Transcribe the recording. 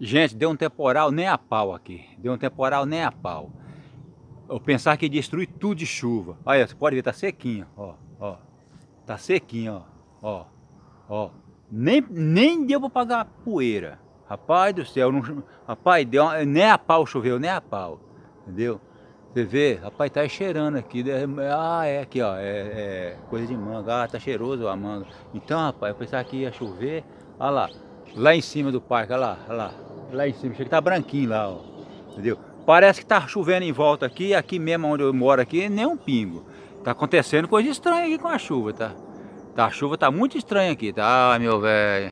Gente, deu um temporal nem a pau aqui. Deu um temporal nem a pau. Eu pensava que ia destruir tudo de chuva. Olha, você pode ver, tá sequinho, ó, ó. Tá sequinho, ó, ó, ó. Nem deu pra pagar poeira. Rapaz do céu, não, rapaz, deu uma, nem a pau choveu, nem a pau. Entendeu? Você vê, rapaz, tá cheirando aqui. Ah, é aqui, ó, é coisa de manga. Ah, tá cheiroso a manga. Então, rapaz, eu pensava que ia chover. Olha lá, lá em cima do parque, olha lá, olha lá. Lá em cima, chega que tá branquinho lá, ó. Entendeu? Parece que tá chovendo em volta aqui, aqui mesmo onde eu moro aqui, nem um pingo. Tá acontecendo coisa estranha aqui com a chuva, tá? A chuva tá muito estranha aqui, tá? Ai, meu velho.